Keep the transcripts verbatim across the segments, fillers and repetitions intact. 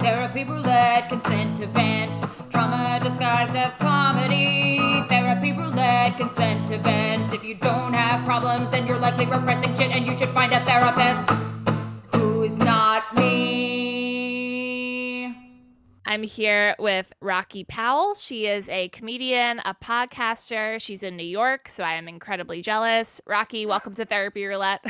Therapy Roulette, consent event, trauma disguised as comedy. Therapy Roulette, consent event. If you don't have problems, then you're likely repressing shit and you should find a therapist. Who's not me? I'm here with Rocky Powell. She is a comedian, a podcaster. She's in New York, so I am incredibly jealous. Rocky, welcome to Therapy Roulette.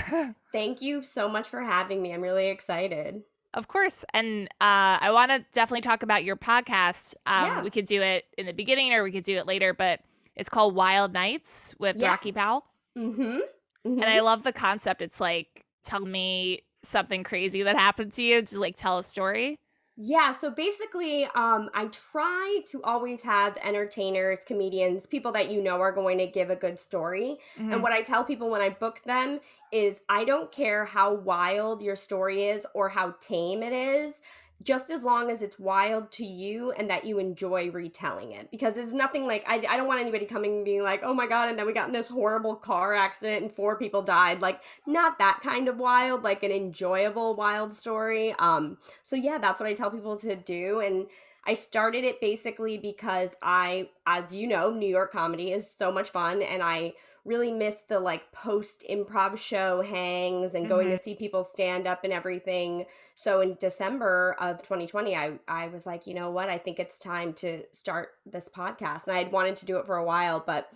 Thank you so much for having me. I'm really excited. Of course. And uh, I want to definitely talk about your podcast. Um, yeah. We could do it in the beginning or we could do it later, but it's called Wild Nights with yeah. Rocky Powell. Mm-hmm. Mm-hmm. And I love the concept. It's like, tell me something crazy that happened to you, to like tell a story. Yeah. So basically, um, I try to always have entertainers, comedians, people that you know are going to give a good story. Mm-hmm. And what I tell people when I book them is I don't care how wild your story is or how tame it is, just as long as it's wild to you and that you enjoy retelling it. Because there's nothing like, I, I don't want anybody coming and being like, oh my God, and then we got in this horrible car accident and four people died. Like, not that kind of wild, like an enjoyable wild story. Um, so yeah, that's what I tell people to do. And I started it basically because I, as you know, New York comedy is so much fun. And I really miss the like post improv show hangs and going mm-hmm. to see people stand up and everything. So in December of twenty twenty, I, I was like, you know what, I think it's time to start this podcast. And I had wanted to do it for a while, but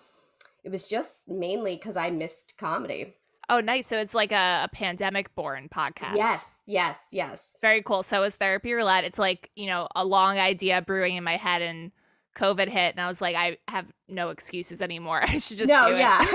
it was just mainly because I missed comedy. Oh, nice. So it's like a, a pandemic born podcast. Yes, yes, yes. Very cool. So is Therapy Roulette. It's like, you know, a long idea brewing in my head and COVID hit and I was like, I have no excuses anymore. I should just no, do it. Yeah.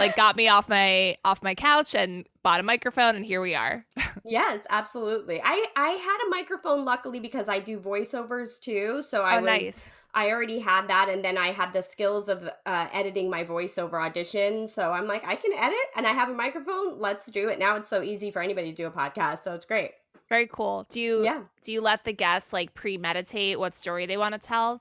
Like got me off my off my couch and bought a microphone and here we are. Yes, absolutely. I, I had a microphone luckily because I do voiceovers too. So I oh, was nice. I already had that and then I had the skills of uh, editing my voiceover audition. So I'm like, I can edit and I have a microphone. Let's do it. Now it's so easy for anybody to do a podcast. So it's great. Very cool. Do you yeah. do you let the guests like premeditate what story they want to tell?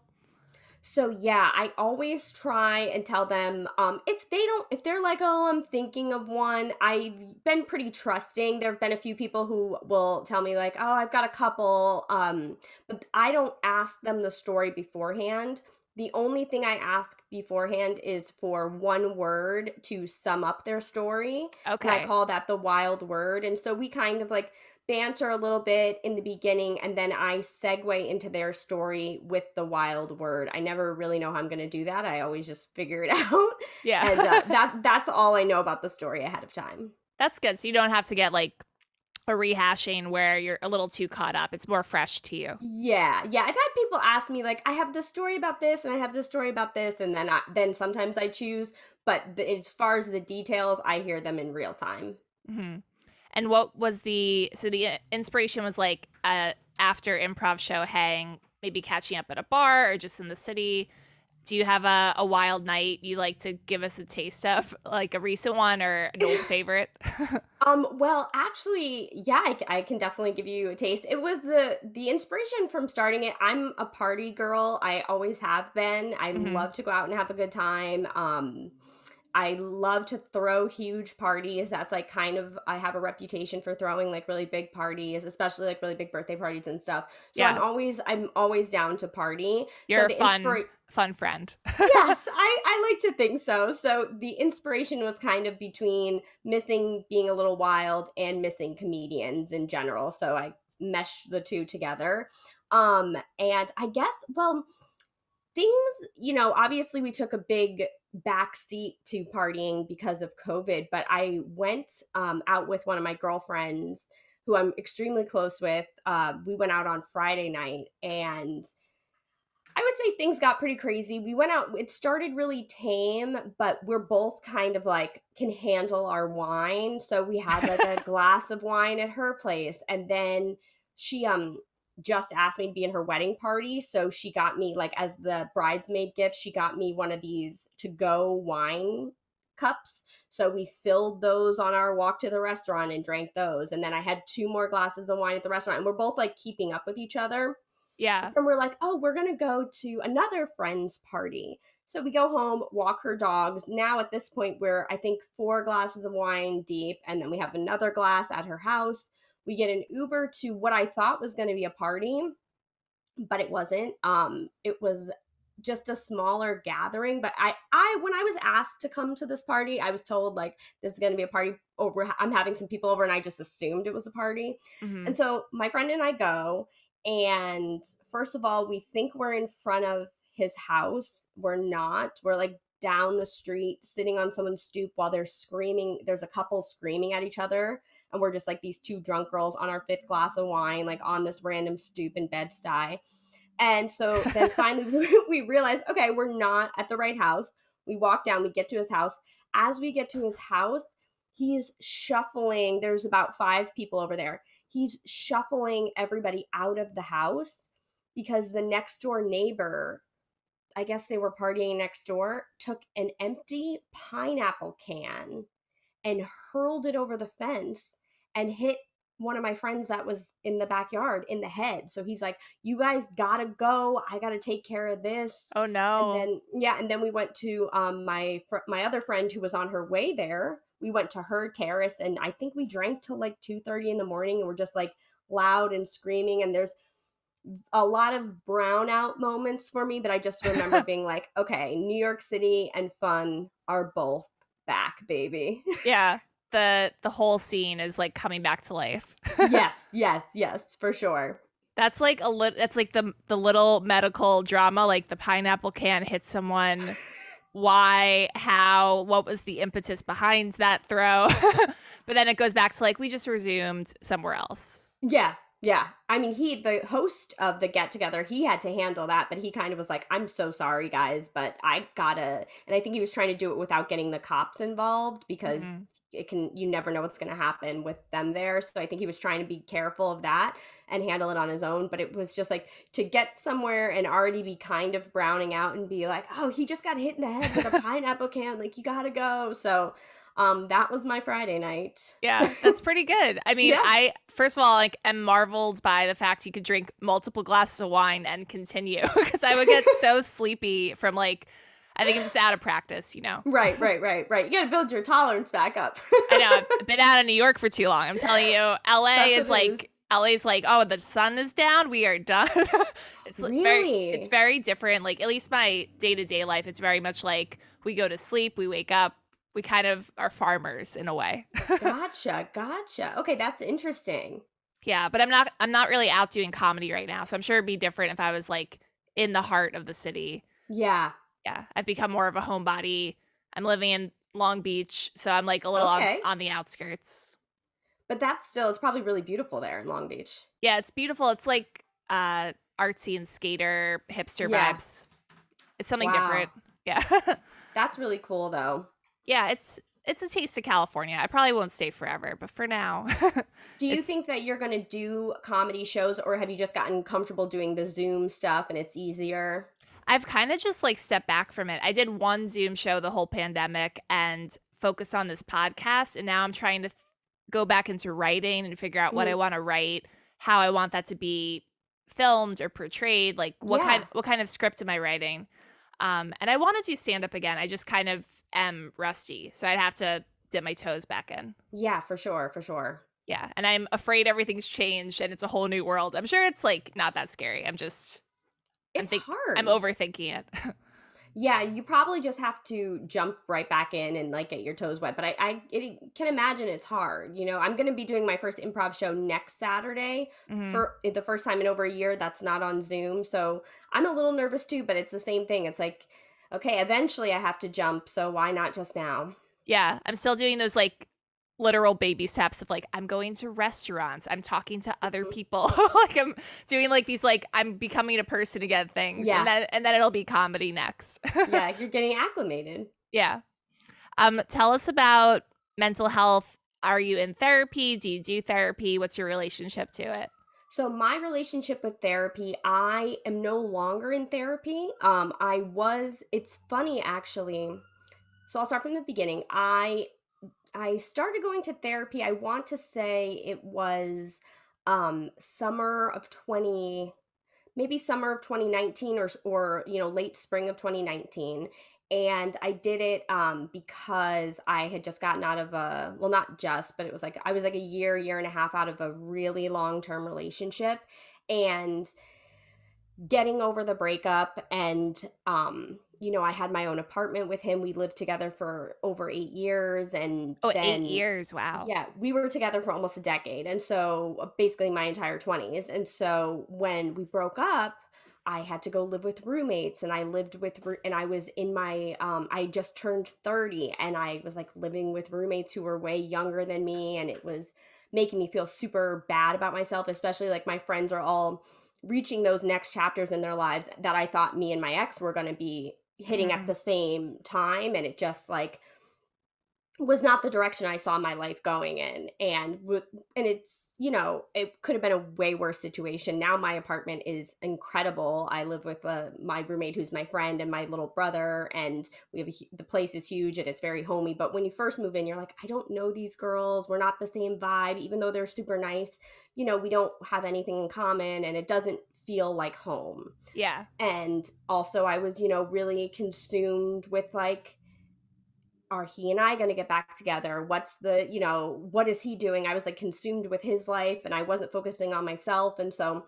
So yeah, I always try and tell them um, if they don't, if they're like, oh, I'm thinking of one, I've been pretty trusting. There have been a few people who will tell me like, oh, I've got a couple, um, but I don't ask them the story beforehand. The only thing I ask beforehand is for one word to sum up their story. Okay. And I call that the wild word. And so we kind of like banter a little bit in the beginning and then I segue into their story with the wild word. I never really know how I'm going to do that. I always just figure it out. Yeah. And uh, that that's all I know about the story ahead of time. That's good. So you don't have to get like a rehashing where you're a little too caught up. It's more fresh to you. Yeah. Yeah. I've had people ask me like, I have this story about this and I have this story about this. And then I, then sometimes I choose, but the, as far as the details, I hear them in real time. Mm-hmm. And what was the, so the inspiration was like uh, after improv show hang, maybe catching up at a bar or just in the city. Do you have a, a wild night you like to give us a taste of, like a recent one or an old favorite? um. Well, actually, yeah, I, I can definitely give you a taste. It was the the inspiration from starting it. I'm a party girl. I always have been. I mm-hmm. love to go out and have a good time. Um. I love to throw huge parties. That's like kind of, I have a reputation for throwing like really big parties, especially like really big birthday parties and stuff. So yeah. I'm always, I'm always down to party. You're so a fun, inspira- fun friend. Yes, I, I like to think so. So the inspiration was kind of between missing being a little wild and missing comedians in general. So I meshed the two together. Um, and I guess, well, things, you know, obviously we took a big backseat to partying because of COVID, but I went um, out with one of my girlfriends who I'm extremely close with. Uh, we went out on Friday night and I would say things got pretty crazy. We went out, it started really tame, but we're both kind of like can handle our wine. So we had like a glass of wine at her place and then she, um, just asked me to be in her wedding party. So she got me like as the bridesmaid gift, she got me one of these to go wine cups. So we filled those on our walk to the restaurant and drank those. And then I had two more glasses of wine at the restaurant and we're both like keeping up with each other. Yeah. And we're like, oh, we're going to go to another friend's party. So we go home, walk her dogs. Now at this point, we're I think four glasses of wine deep. And then we have another glass at her house. We get an Uber to what I thought was going to be a party, but it wasn't. Um, it was just a smaller gathering. But I, I, when I was asked to come to this party, I was told like, this is going to be a party over. I'm having some people over, and I just assumed it was a party. Mm-hmm. And so my friend and I go, and first of all, we think we're in front of his house. We're not, we're like down the street sitting on someone's stoop while they're screaming. There's a couple screaming at each other. And we're just like these two drunk girls on our fifth glass of wine, like on this random stoop in Bed-Stuy. And so then finally we realized, okay, we're not at the right house. We walk down, we get to his house. As we get to his house, he's shuffling. There's about five people over there. He's shuffling everybody out of the house because the next door neighbor, I guess they were partying next door, took an empty pineapple can and hurled it over the fence and hit one of my friends that was in the backyard in the head. So he's like, you guys gotta go. I gotta take care of this. Oh no. And then, yeah. And then we went to um, my, fr- my other friend who was on her way there. We went to her terrace, and I think we drank till like two thirty in the morning, and we're just like loud and screaming. And there's a lot of brownout moments for me, but I just remember being like, okay, New York City and fun are both back, baby. Yeah. The the whole scene is like coming back to life. Yes, yes, yes, for sure. That's like a li- that's like the the little medical drama, like the pineapple can hit someone. Why, how, what was the impetus behind that throw? But then it goes back to like, we just resumed somewhere else. Yeah, yeah. I mean, he, the host of the get together, he had to handle that, but he kind of was like, I'm so sorry, guys, but I gotta, and I think he was trying to do it without getting the cops involved because mm-hmm. it can, you never know what's going to happen with them there. So I think he was trying to be careful of that and handle it on his own. But it was just like to get somewhere and already be kind of browning out and be like, oh, he just got hit in the head with a pineapple can. Like, you got to go. So um, that was my Friday night. Yeah, that's pretty good. I mean, yeah. I first of all, like, am marveled by the fact you could drink multiple glasses of wine and continue because I would get so sleepy from like, I think I'm just out of practice, you know? Right, right, right, right. You got to build your tolerance back up. I know. I've been out of New York for too long. I'm telling you, L A is like, L A's like, oh, the sun is down. We are done. It's like really? very, it's very different. Like, at least my day-to-day life, it's very much like we go to sleep, we wake up, we kind of are farmers in a way. Gotcha, gotcha. Okay, that's interesting. Yeah, but I'm not, I'm not really out doing comedy right now. So I'm sure it'd be different if I was like in the heart of the city. Yeah. Yeah, I've become more of a homebody. I'm living in Long Beach, so I'm like a little okay. on, on the outskirts. But that's still, it's probably really beautiful there in Long Beach. Yeah, it's beautiful. It's like uh, artsy and skater, hipster yeah. vibes. It's something wow. different. Yeah. That's really cool, though. Yeah, it's it's a taste of California. I probably won't stay forever, but for now. Do you think that you're going to do comedy shows, or have you just gotten comfortable doing the Zoom stuff and it's easier? I've kind of just like stepped back from it. I did one Zoom show the whole pandemic and focused on this podcast. And now I'm trying to th- go back into writing and figure out what mm. I want to write, how I want that to be filmed or portrayed. Like what yeah. kind, what kind of script am I writing? Um, and I want to do stand up again. I just kind of am rusty. So I'd have to dip my toes back in. Yeah, for sure. For sure. Yeah. And I'm afraid everything's changed and it's a whole new world. I'm sure it's like not that scary. I'm just... It's I'm think- hard. I'm overthinking it. Yeah, you probably just have to jump right back in and like get your toes wet. But I, I it, can imagine it's hard. You know, I'm going to be doing my first improv show next Saturday mm-hmm. for the first time in over a year. That's not on Zoom. So I'm a little nervous too, but it's the same thing. It's like, okay, eventually I have to jump. So why not just now? Yeah, I'm still doing those like literal baby steps of like, I'm going to restaurants, I'm talking to other people, like I'm doing like these like I'm becoming a person again things. Yeah. And then and then it'll be comedy next. Yeah, you're getting acclimated. Yeah. Um, tell us about mental health. Are you in therapy? Do you do therapy? What's your relationship to it? So my relationship with therapy, I am no longer in therapy. Um, I was, it's funny actually. So I'll start from the beginning. I I started going to therapy, I want to say it was um, summer of twenty, maybe summer of twenty nineteen or, or you know, late spring of twenty nineteen. And I did it um, because I had just gotten out of a, well, not just, but it was like, I was like a year, year and a half out of a really long-term relationship, and getting over the breakup. And, um, you know, I had my own apartment with him. We lived together for over eight years. And oh, then, eight years. Wow. Yeah. We were together for almost a decade. And so basically my entire twenties. And so when we broke up, I had to go live with roommates, and I lived with, and I was in my, um, I just turned thirty, and I was like living with roommates who were way younger than me. And it was making me feel super bad about myself, especially like my friends are all reaching those next chapters in their lives that I thought me and my ex were going to be hitting mm. at the same time. And it just like was not the direction I saw my life going in. And, and it's, you know, it could have been a way worse situation. Now my apartment is incredible. I live with uh, my roommate who's my friend and my little brother, and we have a, the place is huge and it's very homey. But when you first move in, you're like, I don't know these girls. We're not the same vibe, even though they're super nice. You know, we don't have anything in common, and it doesn't feel like home. Yeah. And also I was, you know, really consumed with like, are he and I going to get back together? What's the, you know, what is he doing? I was like consumed with his life, and I wasn't focusing on myself. And so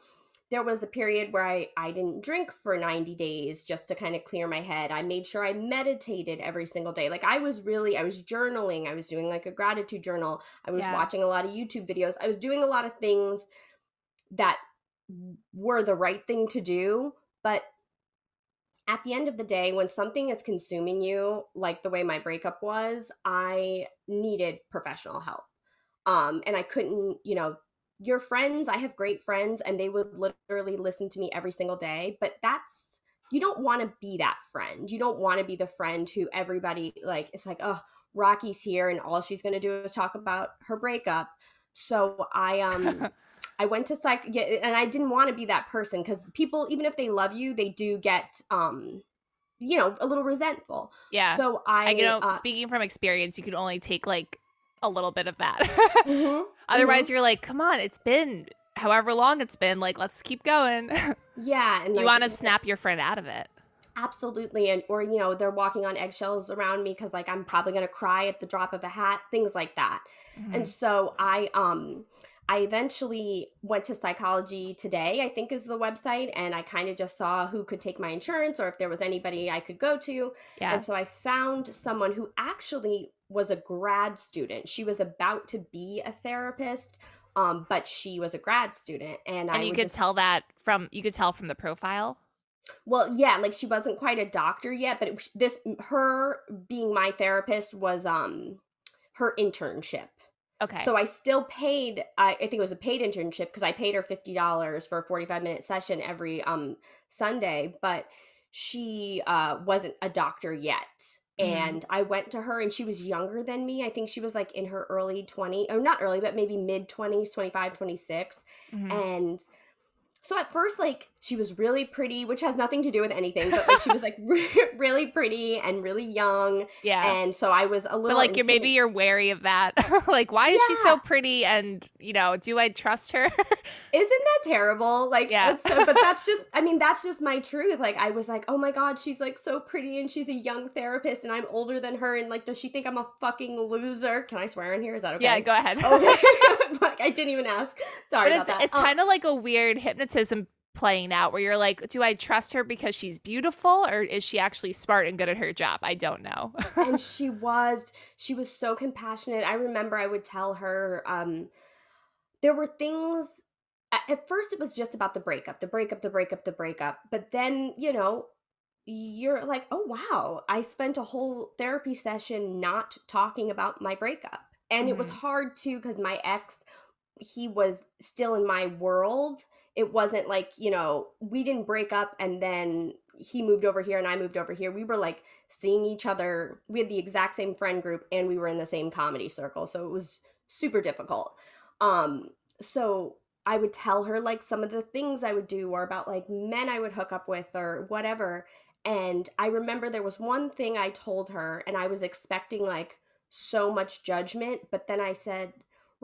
there was a period where I, I didn't drink for ninety days just to kind of clear my head. I made sure I meditated every single day. Like I was really, I was journaling. I was doing like a gratitude journal. I was yeah. watching a lot of YouTube videos. I was doing a lot of things that were the right thing to do, but at the end of the day, when something is consuming you, like the way my breakup was, I needed professional help. Um, and I couldn't, you know, your friends, I have great friends, and they would literally listen to me every single day. But that's, you don't want to be that friend. You don't want to be the friend who everybody like, it's like, oh, Rocky's here and all she's going to do is talk about her breakup. So I, um, I went to psych, yeah, and I didn't want to be that person, because people, even if they love you, they do get, um, you know, a little resentful. Yeah. So I, I you know, uh, speaking from experience, you can only take like a little bit of that. mm-hmm, Otherwise, mm-hmm. you're like, come on, it's been however long it's been. Like, let's keep going. Yeah. And you like, want to snap your friend out of it. Absolutely. And, or, you know, they're walking on eggshells around me because like I'm probably going to cry at the drop of a hat, things like that. Mm-hmm. And so I, um, I eventually went to Psychology Today, I think is the website, and I kind of just saw who could take my insurance or if there was anybody I could go to. Yeah. And so I found someone who actually was a grad student. She was about to be a therapist, um, but she was a grad student. And, and I you could just tell that from you could tell from the profile? Well, yeah, like she wasn't quite a doctor yet, but it, this her being my therapist was um her internship. Okay. So I still paid, I, I think it was a paid internship because I paid her fifty dollars for a forty-five minute session every um, Sunday, but she uh, wasn't a doctor yet. Mm-hmm. And I went to her and she was younger than me. I think she was like in her early twenties, or not early, but maybe mid twenties, twenty-five, twenty-six. Mm-hmm. And so at first, like she was really pretty, which has nothing to do with anything, but like she was like re- really pretty and really young. Yeah. And so I was a little but, like you're, maybe you're wary of that. Like, why is yeah. she so pretty? And you know, do I trust her? Isn't that terrible? Like, yeah. That's so, but that's just, I mean, that's just my truth. Like I was like, oh my God, she's like so pretty and she's a young therapist and I'm older than her. And like, does she think I'm a fucking loser? Can I swear in here? Is that okay? Yeah, go ahead. Okay. Like, I didn't even ask. Sorry but about it's, that. It's um, kind of like a weird hypnotism playing out where you're like, do I trust her because she's beautiful or is she actually smart and good at her job? I don't know. And she was, she was so compassionate. I remember I would tell her, um, there were things, at first it was just about the breakup, the breakup, the breakup, the breakup. But then, you know, you're like, oh, wow, I spent a whole therapy session not talking about my breakup. And mm-hmm. it was hard too, because my ex, he was still in my world. It wasn't like, you know, we didn't break up and then he moved over here and I moved over here. We were like seeing each other. We had the exact same friend group and we were in the same comedy circle. So it was super difficult. Um, so I would tell her like some of the things I would do or about like men I would hook up with or whatever. And I remember there was one thing I told her and I was expecting like so much judgment. But then I said,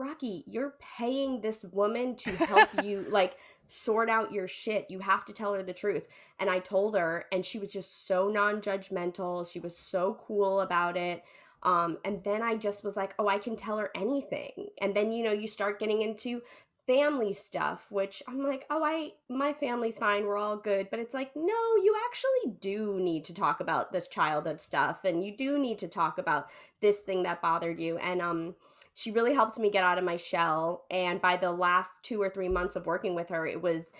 Rocky, you're paying this woman to help you like sort out your shit. You have to tell her the truth. And I told her, and she was just so non-judgmental. She was so cool about it. Um, and then I just was like, oh, I can tell her anything. And then, you know, you start getting into family stuff, which I'm like, oh, I, my family's fine. We're all good. But it's like, no, you actually do need to talk about this childhood stuff. And you do need to talk about this thing that bothered you. And, um, she really helped me get out of my shell. And by the last two or three months of working with her, it was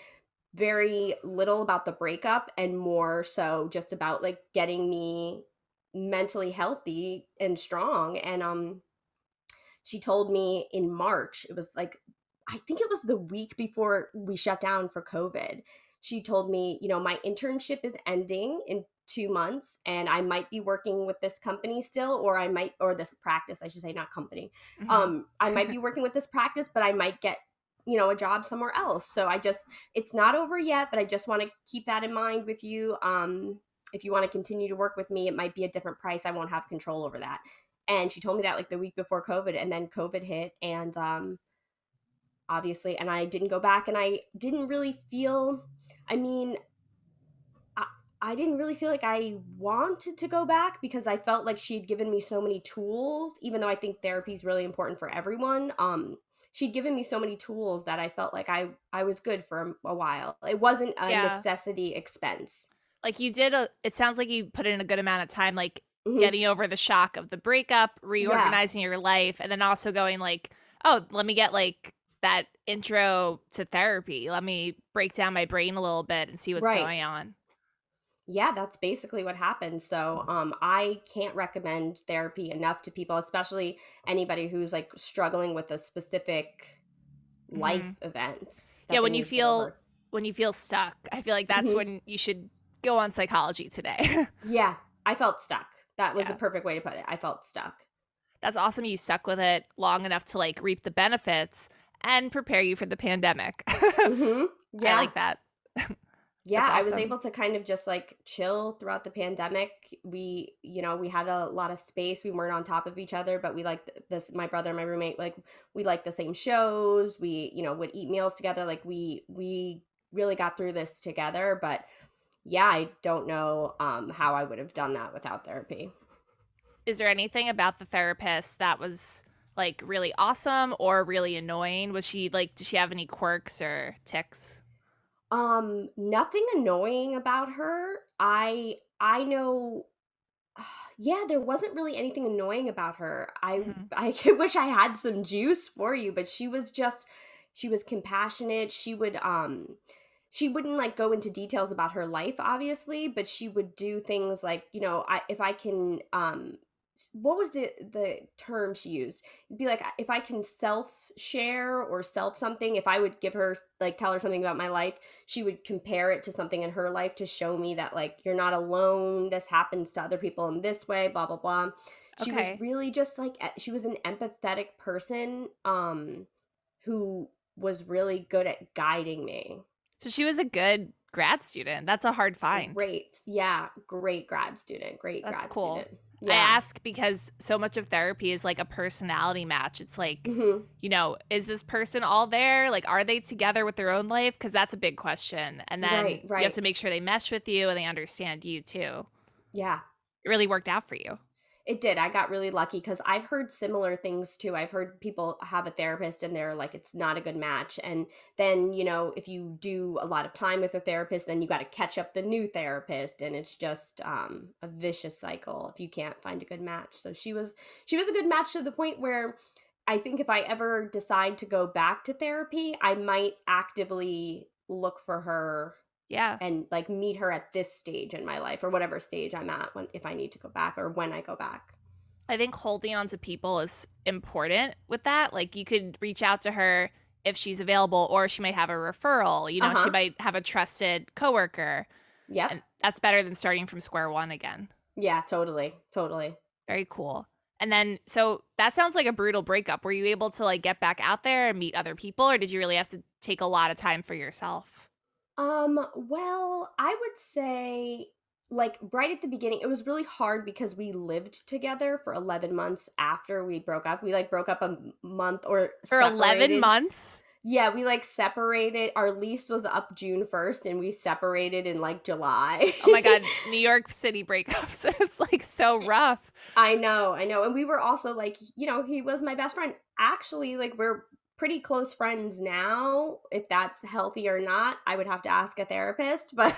very little about the breakup and more so just about like getting me mentally healthy and strong. And um, she told me in March, it was like, I think it was the week before we shut down for COVID. She told me, you know, my internship is ending in two months and I might be working with this company still, or I might, or this practice, I should say, not company. Mm-hmm. Um, I might be working with this practice, but I might get, you know, a job somewhere else. So I just, it's not over yet, but I just want to keep that in mind with you. Um, if you want to continue to work with me, it might be a different price. I won't have control over that. And she told me that like the week before COVID, and then COVID hit, and um, obviously, and I didn't go back, and I didn't really feel, I mean, I didn't really feel like I wanted to go back because I felt like she'd given me so many tools, even though I think therapy is really important for everyone. Um, she'd given me so many tools that I felt like I, I was good for a while. It wasn't a yeah. necessity expense. Like you did, a, it sounds like you put in a good amount of time, like mm-hmm. getting over the shock of the breakup, reorganizing yeah. your life, and then also going like, oh, let me get like that intro to therapy. Let me break down my brain a little bit and see what's right. going on. Yeah, that's basically what happened. So um, I can't recommend therapy enough to people, especially anybody who's like struggling with a specific mm-hmm. life event. Yeah, when you feel when you feel stuck, I feel like that's mm-hmm. when you should go on Psychology Today. Yeah, I felt stuck. That was yeah. a perfect way to put it. I felt stuck. That's awesome. You stuck with it long enough to like reap the benefits and prepare you for the pandemic. mm-hmm. Yeah, I like that. Yeah, awesome. I was able to kind of just like chill throughout the pandemic. We, you know, we had a lot of space. We weren't on top of each other, but we liked this. My brother and my roommate, like we liked the same shows. We, you know, would eat meals together. Like we, we really got through this together. But yeah, I don't know um, how I would have done that without therapy. Is there anything about the therapist that was like really awesome or really annoying? Was she like, did she have any quirks or tics? Um, nothing annoying about her. I, I know, uh, yeah, there wasn't really anything annoying about her. I, mm-hmm. I wish I had some juice for you, but she was just, she was compassionate. She would, um, she wouldn't like go into details about her life, obviously, but she would do things like, you know, I, if I can, um, what was the, the term she used? It'd be like, if I can self-share or self-something, if I would give her, like, tell her something about my life, she would compare it to something in her life to show me that, like, you're not alone. This happens to other people in this way, blah, blah, blah. She okay. was really just, like, she was an empathetic person um, who was really good at guiding me. So she was a good grad student. That's a hard find. Great. Yeah. Great grad student. Great That's grad cool. student. Yeah. I ask because so much of therapy is like a personality match. It's like, mm-hmm. you know, is this person all there? Like, are they together with their own life? Because that's a big question. And then right, right. you have to make sure they mesh with you and they understand you too. Yeah. It really worked out for you. It did. I got really lucky because I've heard similar things too. I've heard people have a therapist and they're like, it's not a good match. And then, you know, if you do a lot of time with a therapist, then you got to catch up the new therapist. And it's just um, a vicious cycle if you can't find a good match. So she was, she was a good match to the point where I think if I ever decide to go back to therapy, I might actively look for her. Yeah. And like meet her at this stage in my life or whatever stage I'm at when, if I need to go back or when I go back. I think holding on to people is important with that. Like you could reach out to her if she's available or she might have a referral. You know, uh-huh. she might have a trusted coworker. Yeah. And that's better than starting from square one again. Yeah, totally. Totally. Very cool. And then so that sounds like a brutal breakup. Were you able to like get back out there and meet other people, or did you really have to take a lot of time for yourself? Um, well, I would say like right at the beginning, it was really hard because we lived together for eleven months after we broke up. We like broke up a month or for separated. eleven months. Yeah, we like separated. Our lease was up June first and we separated in like July. Oh my God, New York City breakups. It's like so rough. I know, I know. And we were also like, you know, he was my best friend. Actually, like we're pretty close friends now. If that's healthy or not, I would have to ask a therapist. But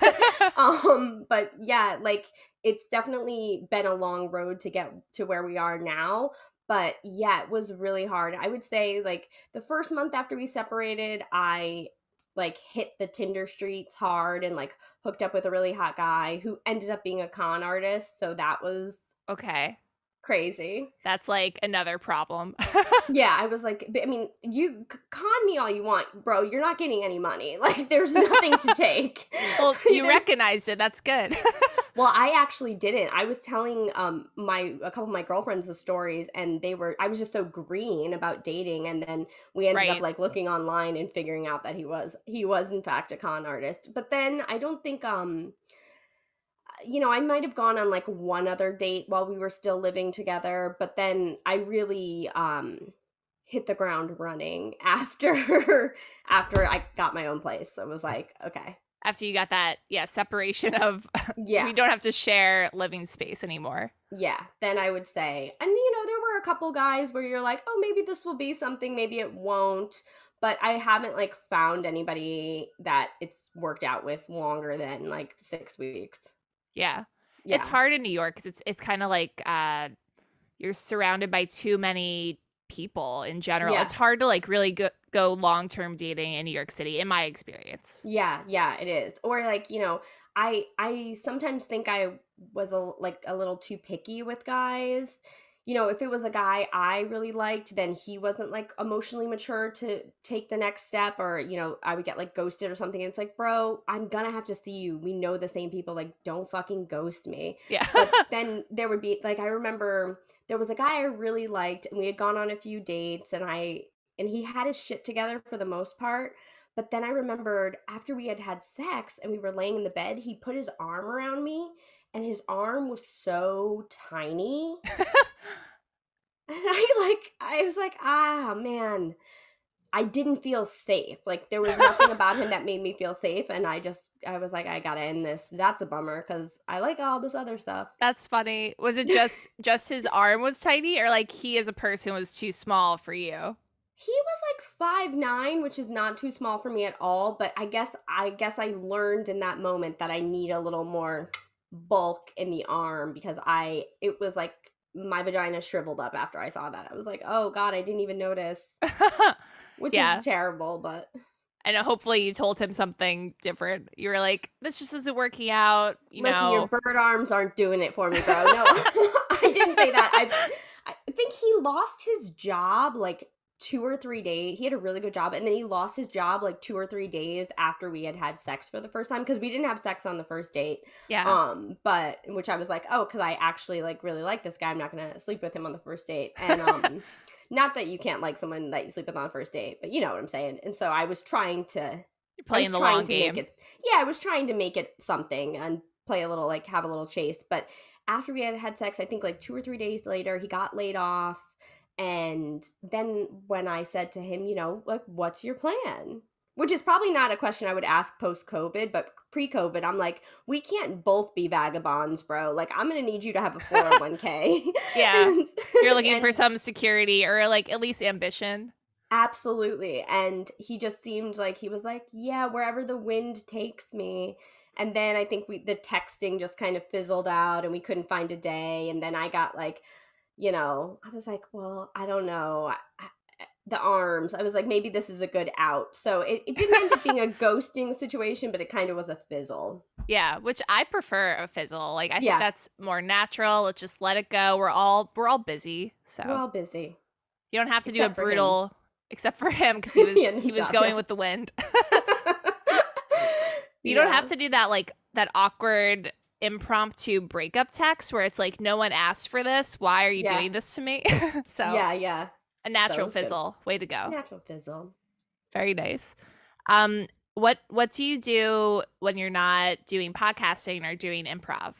um, but yeah, like it's definitely been a long road to get to where we are now. But yeah, it was really hard. I would say like the first month after we separated, I like hit the Tinder streets hard and like hooked up with a really hot guy who ended up being a con artist. So that was okay. Crazy. That's like another problem. Yeah, I was like, I mean, you con me all you want, bro. You're not getting any money. Like, there's nothing to take. Well, you recognized it. That's good. Well, I actually didn't. I was telling um my a couple of my girlfriends the stories, and they were. I was just so green about dating, and then we ended right. up like looking online and figuring out that he was he was in fact a con artist. But then I don't think um. you know, I might have gone on like one other date while we were still living together, but then I really um, hit the ground running after after I got my own place. I was like, okay. After you got that, yeah, separation of, yeah, we don't have to share living space anymore. Yeah, then I would say, and you know, there were a couple guys where you're like, oh, maybe this will be something, maybe it won't. But I haven't, like, found anybody that it's worked out with longer than, like, six weeks. Yeah. yeah. It's hard in New York because it's it's kind of like uh, you're surrounded by too many people in general. Yeah. It's hard to like really go, go long-term dating in New York City in my experience. Yeah. Yeah, it is. Or like, you know, I I sometimes think I was a, like a little too picky with guys. You know, if it was a guy I really liked, then he wasn't like emotionally mature to take the next step, or, you know, I would get like ghosted or something. And it's like, bro, I'm gonna have to see you. We know the same people. Like, don't fucking ghost me. Yeah. But then there would be like, I remember there was a guy I really liked and we had gone on a few dates and I, and he had his shit together for the most part. But then I remembered after we had had sex and we were laying in the bed, he put his arm around me. And his arm was so tiny. And I like, I was like, ah, man, I didn't feel safe. Like there was nothing about him that made me feel safe. And I just, I was like, I gotta end this. That's a bummer because I like all this other stuff. That's funny. Was it just, just his arm was tiny, or like he as a person was too small for you? He was like five nine, which is not too small for me at all. But I guess, I guess I learned in that moment that I need a little more bulk in the arm, because I it was like my vagina shriveled up after I saw that. I was like, oh God, I didn't even notice, which yeah. is terrible. But I know, hopefully you told him something different. You were like, this just isn't working out, you listen know. Your bird arms aren't doing it for me, bro. No. I didn't say that. I, I think he lost his job like two or three days. He had a really good job, and then he lost his job like two or three days after we had had sex for the first time, because we didn't have sex on the first date. Yeah. Um, but which I was like, oh, because I actually like really like this guy. I'm not gonna sleep with him on the first date. And um, not that you can't like someone that you sleep with on the first date, but you know what I'm saying. And so I was trying to You're playing the long game. It, yeah, I was trying to make it something and play a little like have a little chase. But after we had had sex, I think like two or three days later, he got laid off. And then when I said to him, you know, like, what's your plan? Which is probably not a question I would ask post-COVID, but pre-COVID, I'm like, we can't both be vagabonds, bro. Like, I'm going to need you to have a four oh one k. Yeah. And, You're looking and, for some security or, like, at least ambition. Absolutely. And he just seemed like he was like, yeah, wherever the wind takes me. And then I think we the texting just kind of fizzled out and we couldn't find a day. And then I got, like... You know, I was like, well, I don't know. I, the arms. I was like, maybe this is a good out. So it, it didn't end up being a ghosting situation, but it kind of was a fizzle. Yeah, which I prefer a fizzle. Like, I yeah. think that's more natural. Let's just let it go. We're all we're all busy. So we're all busy. You don't have to except do a brutal, except for him, because he was yeah, no he job, was going yeah. with the wind. You yeah. don't have to do that, like that awkward impromptu breakup text where it's like, no one asked for this, why are you yeah. doing this to me? So yeah yeah a natural so fizzle good. Way to go, natural fizzle. Very nice. Um What What do you do when you're not doing podcasting or doing improv?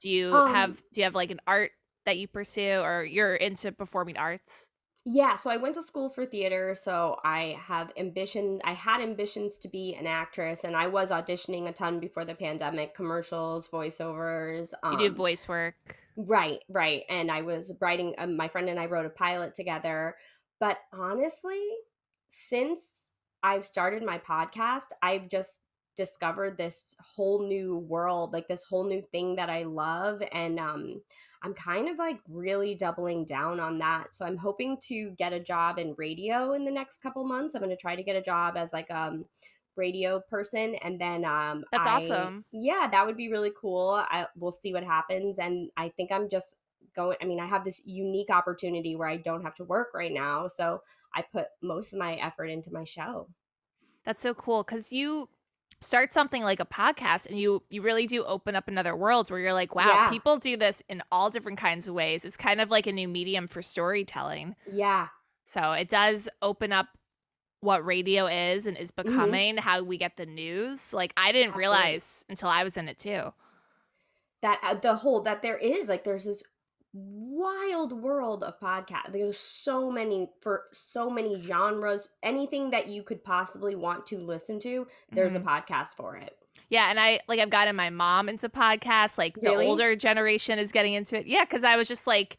Do you um, have Do you have like an art that you pursue, or you're into performing arts? Yeah, so I went to school for theater, so I have ambition. I had ambitions to be an actress, and I was auditioning a ton before the pandemic. Commercials, voiceovers. Um, you do voice work, right? Right, and I was writing. Um, my friend and I wrote a pilot together. But honestly, since I've started my podcast, I've just discovered this whole new world, like this whole new thing that I love, and um. I'm kind of like really doubling down on that. So I'm hoping to get a job in radio in the next couple months. I'm going to try to get a job as like a um, radio person. And then um, that's I, awesome. Yeah, that would be really cool. I, we'll see what happens. And I think I'm just going, I mean, I have this unique opportunity where I don't have to work right now. So I put most of my effort into my show. That's so cool. 'Cause you start something like a podcast and you you really do open up another world where you're like, wow, yeah. people do this in all different kinds of ways. It's kind of like a new medium for storytelling. Yeah. So it does open up what radio is and is becoming, mm-hmm. how we get the news. Like I didn't Absolutely. realize until I was in it too. That uh, the whole, that there is like, there's this wild world of podcasts. There's so many, for so many genres, anything that you could possibly want to listen to, there's mm-hmm. a podcast for it. Yeah, and I like I've gotten my mom into podcasts, like really? the older generation is getting into it. Yeah, because I was just like,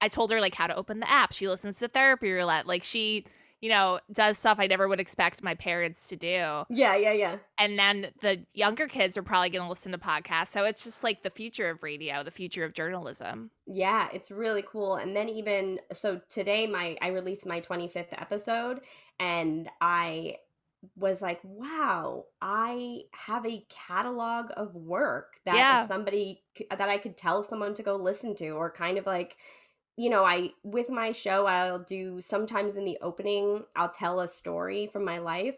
I told her like how to open the app. She listens to Therapy Roulette. Like she, you know, does stuff I never would expect my parents to do. Yeah, yeah, yeah. And then the younger kids are probably going to listen to podcasts. So it's just like the future of radio, the future of journalism. Yeah, it's really cool. And then even so today my I released my twenty-fifth episode, and I was like, wow, I have a catalog of work that yeah. if somebody that I could tell someone to go listen to, or kind of like, you know, I, with my show, I'll do sometimes in the opening, I'll tell a story from my life,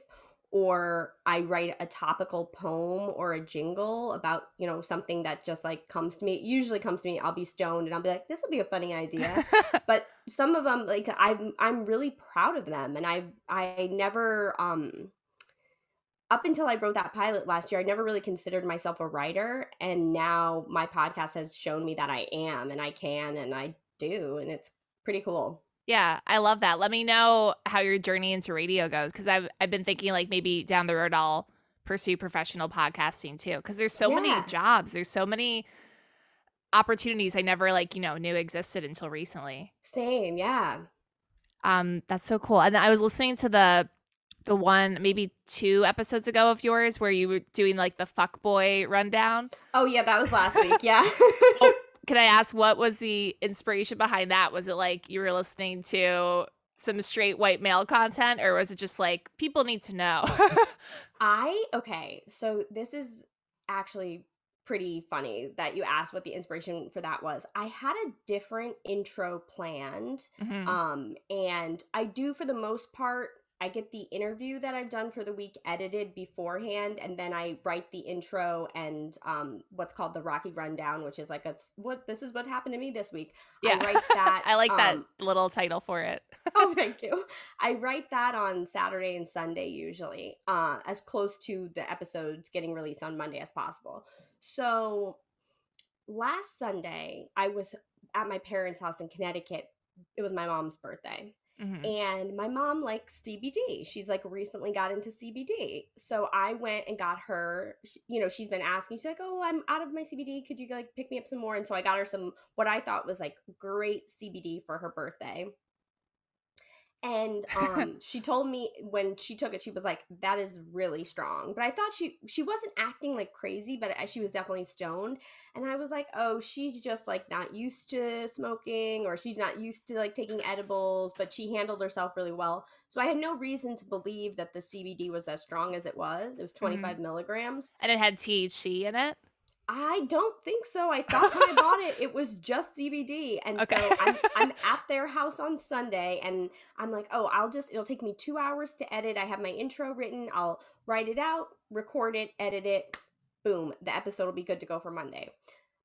or I write a topical poem or a jingle about, you know, something that just like comes to me. It usually comes to me. I'll be stoned and I'll be like, this will be a funny idea. But some of them, like I'm, I'm really proud of them. And I, I never, um, up until I wrote that pilot last year, I never really considered myself a writer. And now my podcast has shown me that I am, and I can, and I do, and it's pretty cool. Yeah, I love that. Let me know how your journey into radio goes, because I've I've been thinking like maybe down the road I'll pursue professional podcasting too, because there's so yeah. many jobs, there's so many opportunities I never like you know knew existed until recently. Same, yeah. Um, that's so cool. And I was listening to the the one maybe two episodes ago of yours where you were doing like the fuckboy rundown. Oh yeah, that was last week. Yeah. oh. Can I ask, what was the inspiration behind that? Was it like you were listening to some straight white male content, or was it just like people need to know? I, okay, so this is actually pretty funny that you asked what the inspiration for that was. I had a different intro planned, mm-hmm. um, and I do, for the most part, I get the interview that I've done for the week edited beforehand, and then I write the intro and um, what's called the Rocky Rundown, which is like, a, what this is what happened to me this week. Yeah. I write that. I like um, that little title for it. Oh, thank you. I write that on Saturday and Sunday usually, uh, as close to the episodes getting released on Monday as possible. So last Sunday, I was at my parents' house in Connecticut. It was my mom's birthday. Mm-hmm. And my mom likes C B D. She's like recently got into C B D. So I went and got her, she, you know, she's been asking, she's like, oh, I'm out of my C B D. Could you like pick me up some more? And so I got her some, what I thought was like great C B D for her birthday. And um, she told me when she took it, she was like, that is really strong. But I thought she, she wasn't acting like crazy, but she was definitely stoned. And I was like, oh, she's just like not used to smoking, or she's not used to like taking edibles, but she handled herself really well. So I had no reason to believe that the C B D was as strong as it was. It was twenty-five mm-hmm. milligrams. And it had T H C in it? I don't think so. I thought when I bought it, it was just C B D. And okay. so I'm, I'm at their house on Sunday, and I'm like, oh, I'll just, it'll take me two hours to edit. I have my intro written. I'll write it out, record it, edit it. Boom. The episode will be good to go for Monday.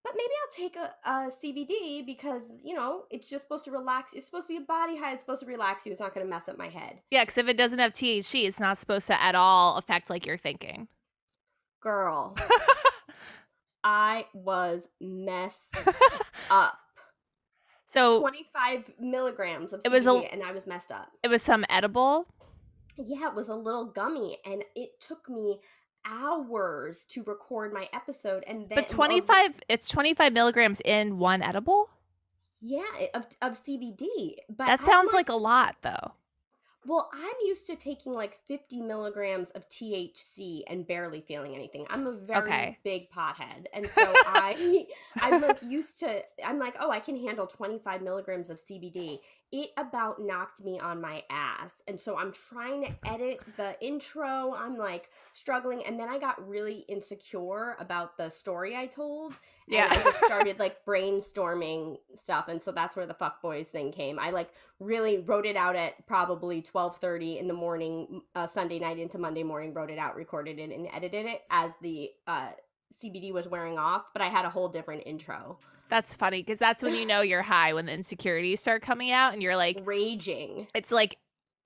but maybe I'll take a, a C B D because, you know, it's just supposed to relax. It's supposed to be a body high. It's supposed to relax you. It's not going to mess up my head. Yeah, because if it doesn't have T H C, it's not supposed to at all affect like your thinking. Girl, I was messed up. So twenty-five milligrams of C B D, it was a, and I was messed up. It was some edible? Yeah, it was a little gummy, and it took me hours to record my episode. And then, but twenty-five, it's twenty-five milligrams in one edible? Yeah, of of C B D. But that sounds like, like a lot, though. Well, I'm used to taking like fifty milligrams of T H C and barely feeling anything. I'm a very okay. big pothead. And so I, I'm like used to, I'm like, oh, I can handle twenty-five milligrams of C B D. It about knocked me on my ass. And so I'm trying to edit the intro. I'm like struggling. And then I got really insecure about the story I told. Yeah. And I just started like brainstorming stuff. And so that's where the fuck boys thing came. I like really wrote it out at probably twelve thirty in the morning, uh, Sunday night into Monday morning, wrote it out, recorded it, and edited it as the uh, C B D was wearing off. But I had a whole different intro. That's funny, because that's when you know you're high, when the insecurities start coming out and you're like raging. It's like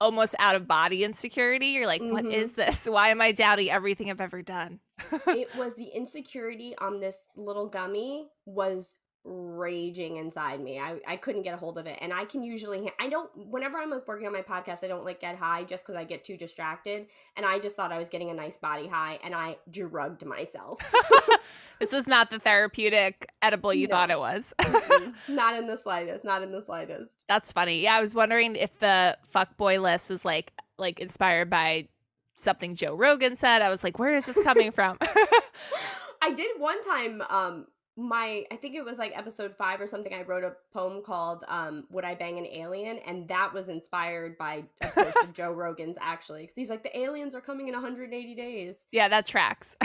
almost out of body insecurity. You're like, mm-hmm. What is this? Why am I doubting everything I've ever done? It was the insecurity on this little gummy was raging inside me. I, I couldn't get a hold of it. And I can usually, I don't, whenever I'm like working on my podcast, I don't like get high just because I get too distracted. And I just thought I was getting a nice body high and I drugged myself. This was not the therapeutic edible you no. thought it was. Not in the slightest. Not in the slightest. That's funny. Yeah, I was wondering if the fuckboy list was like like inspired by something Joe Rogan said. I was like, where is this coming from? I did one time, um, my I think it was like episode five or something, I wrote a poem called um, Would I Bang an Alien? And that was inspired by a post of Joe Rogan's, actually. Because he's like, the aliens are coming in one hundred eighty days. Yeah, that tracks.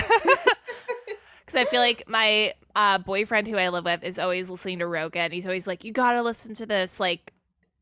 Because I feel like my uh, boyfriend who I live with is always listening to Rogan. He's always like, you got to listen to this. Like,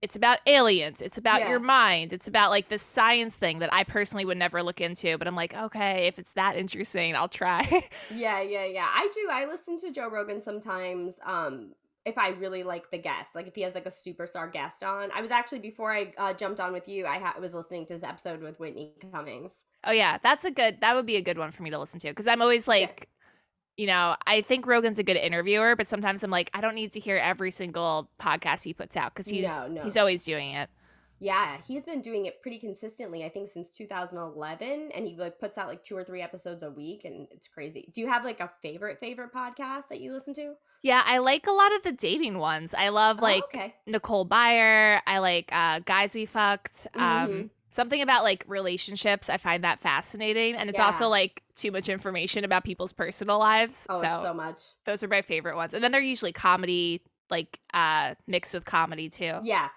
it's about aliens. It's about yeah. your mind. It's about like this science thing that I personally would never look into. But I'm like, okay, if it's that interesting, I'll try. Yeah, yeah, yeah. I do. I listen to Joe Rogan sometimes um, if I really like the guest. Like if he has like a superstar guest on. I was actually, before I uh, jumped on with you, I ha- was listening to his episode with Whitney Cummings. Oh, yeah. That's a good – that would be a good one for me to listen to, because I'm always like yeah. – you know, I think Rogan's a good interviewer, but sometimes I'm like, I don't need to hear every single podcast he puts out, because he's no, no. he's always doing it. Yeah, he's been doing it pretty consistently, I think, since two thousand eleven, and he like puts out like two or three episodes a week, and it's crazy. Do you have like a favorite favorite podcast that you listen to? Yeah, I like a lot of the dating ones. I love like oh, okay. Nicole Byer. I like uh, Guys We Fucked. Mm-hmm. Um, Something about like relationships, I find that fascinating. And it's yeah. also like too much information about people's personal lives. Oh, so, so much. Those are my favorite ones. And then they're usually comedy, like uh, mixed with comedy too. Yeah.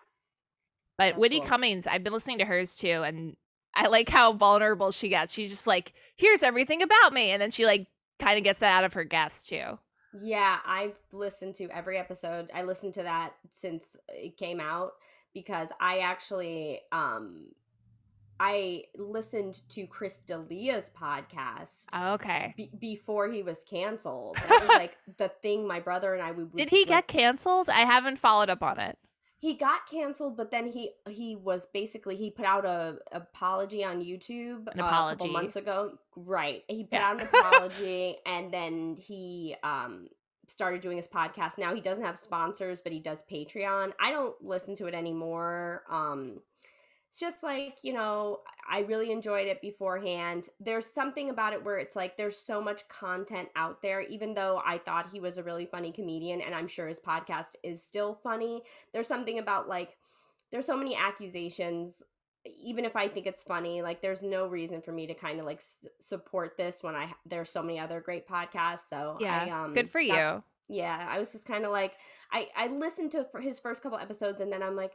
But that's Whitney cool. Cummings, I've been listening to hers too. And I like how vulnerable she gets. She's just like, here's everything about me. And then she like kind of gets that out of her guests too. Yeah, I've listened to every episode. I listened to that since it came out, because I actually – um. I listened to Chris D'Elia's podcast. Oh, okay. B- before he was canceled. That was like the thing my brother and I would. Did he like, get canceled? I haven't followed up on it. He got canceled, but then he he was basically, he put out a, a apology on YouTube an apology. Uh, a couple months ago. Right. He put yeah. out an apology, and then he um started doing his podcast. Now he doesn't have sponsors, but he does Patreon. I don't listen to it anymore. Um Just like, you know, I really enjoyed it beforehand. There's something about it where it's like there's so much content out there, even though I thought he was a really funny comedian, and I'm sure his podcast is still funny. There's something about like there's so many accusations, even if I think it's funny, like there's no reason for me to kind of like s- support this when I there's so many other great podcasts. So yeah, I, um, good for you. Yeah, I was just kind of like I, I listened to his first couple episodes, and then I'm like,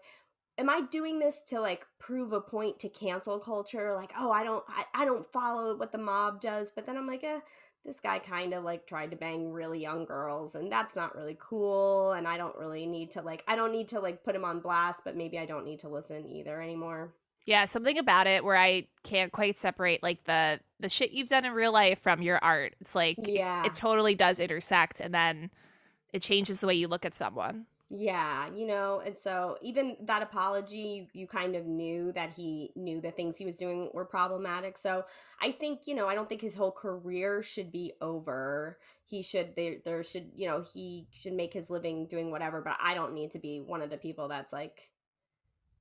am I doing this to like prove a point to cancel culture? Like, oh, I don't, I, I don't follow what the mob does. But then I'm like, eh, this guy kind of like tried to bang really young girls, and that's not really cool. And I don't really need to like, I don't need to like put him on blast, but maybe I don't need to listen either anymore. Yeah, something about it where I can't quite separate like the the shit you've done in real life from your art. It's like, yeah, it, it totally does intersect. And then It changes the way you look at someone. Yeah, you know, and so even that apology, you, you kind of knew that he knew the things he was doing were problematic. So I think, you know, I don't think his whole career should be over. He should, there, there should, you know, he should make his living doing whatever, but I don't need to be one of the people that's like,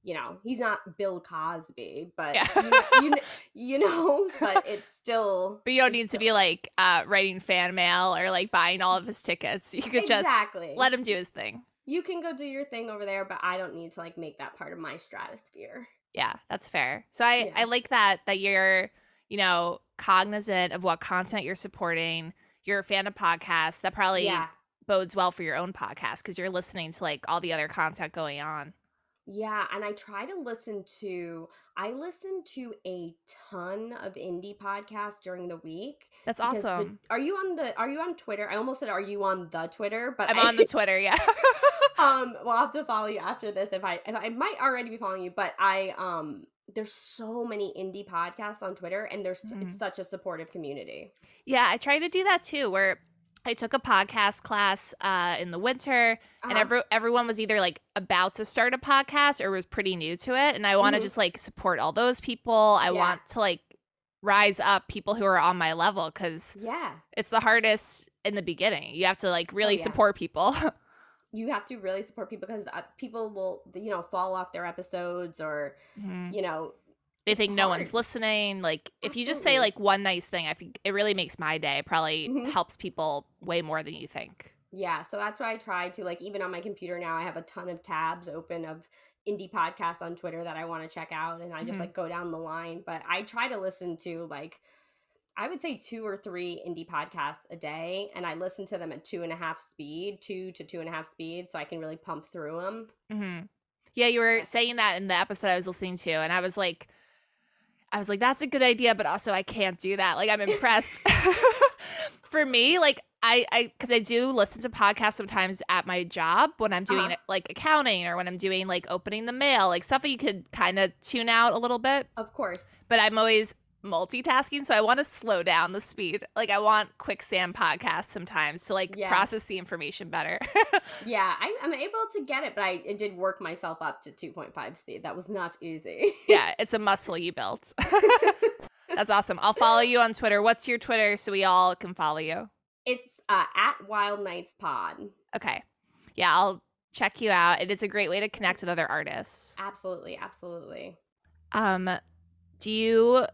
you know, he's not Bill Cosby, but yeah. you, know, you, you know, but it's still. But you don't need still... to be like uh, writing fan mail or like buying all of his tickets. You could exactly. just let him do his thing. You can go do your thing over there, but I don't need to like make that part of my stratosphere. Yeah, that's fair. So I, yeah. I like that, that you're, you know, cognizant of what content you're supporting. You're a fan of podcasts. That probably yeah. bodes well for your own podcast because you're listening to like all the other content going on. Yeah, and I try to listen to – I listen to a ton of indie podcasts during the week. That's awesome. The, are you on the – are you on Twitter? I almost said are you on the Twitter, but – I'm I, on the Twitter, yeah. um, well, I'll have to follow you after this. If I, if I might already be following you, but I um, – there's so many indie podcasts on Twitter, and there's mm-hmm. it's such a supportive community. Yeah, I try to do that too where – I took a podcast class uh, in the winter, uh-huh. and every, everyone was either like about to start a podcast or was pretty new to it. And I want to mm-hmm. just like support all those people. I yeah. want to like rise up people who are on my level because yeah. it's the hardest in the beginning. You have to like really oh, yeah. support people. You have to really support people because uh, people will, you know, fall off their episodes or, mm-hmm. you know. They think no one's listening. Like, Absolutely. If you just say, like, one nice thing, I think it really makes my day. It probably mm-hmm. helps people way more than you think. Yeah, so that's why I try to, like, even on my computer now, I have a ton of tabs open of indie podcasts on Twitter that I want to check out, and I just, mm-hmm. like, go down the line. But I try to listen to, like, I would say two or three indie podcasts a day, and I listen to them at two and a half speed, two to two and a half speed, so I can really pump through them. Mm-hmm. Yeah, you were saying that in the episode I was listening to, and I was like – I was like, that's a good idea, but also I can't do that. Like, I'm impressed. For me, like, I, I, because I do listen to podcasts sometimes at my job when I'm doing, uh-huh. like, accounting or when I'm doing, like, opening the mail, like, stuff that you could kind of tune out a little bit. Of course. But I'm always multitasking, so I want to slow down the speed. Like, I want quicksand podcasts sometimes to, like, yeah. process the information better. yeah, I, I'm able to get it, but I it did work myself up to two point five speed. That was not easy. yeah, it's a muscle you built. That's awesome. I'll follow you on Twitter. What's your Twitter so we all can follow you? It's uh, at Wild Nights Pod. Okay. Yeah, I'll check you out. It is a great way to connect with other artists. Absolutely, absolutely. Um, do you...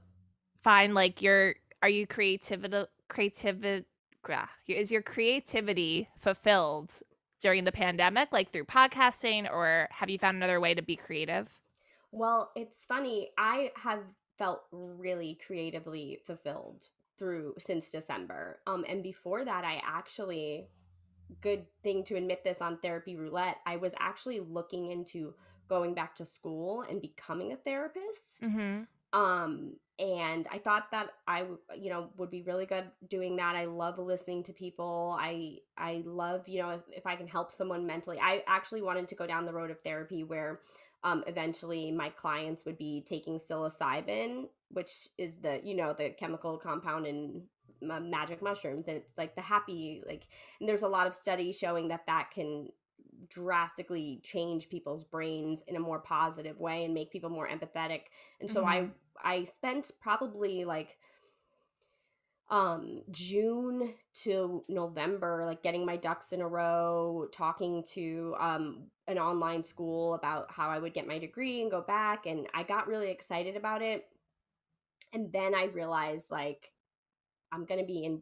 Find like your are you creativity creative is your creativity fulfilled during the pandemic, like through podcasting, or have you found another way to be creative? Well, it's funny. I have felt really creatively fulfilled through since December. Um, and before that, I actually good thing to admit this on Therapy Roulette. I was actually looking into going back to school and becoming a therapist. Mm-hmm. Um, and I thought that I, you know, would be really good doing that. I love listening to people. I, I love, you know, if, if I can help someone mentally, I actually wanted to go down the road of therapy where, um, eventually my clients would be taking psilocybin, which is the, you know, the chemical compound in m- magic mushrooms. And it's like the happy, like, and there's a lot of studies showing that that can drastically change people's brains in a more positive way and make people more empathetic. And so mm-hmm. I I spent probably like um June to November like getting my ducks in a row, talking to um an online school about how I would get my degree and go back, and I got really excited about it. And then I realized like I'm going to be in